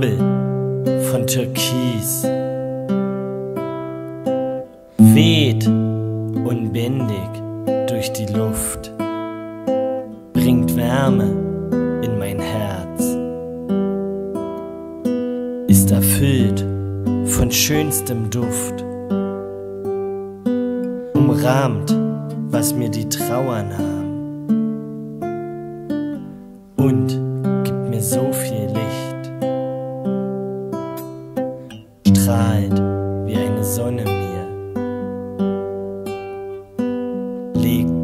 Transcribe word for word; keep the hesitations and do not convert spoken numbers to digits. Wirbel von Türkis weht unbändig durch die Luft, bringt Wärme in mein Herz, ist erfüllt von schönstem Duft, umrahmt, was mir die Trauer nahm, und gibt mir so viel Licht, strahlt wie eine Sonne mir, legt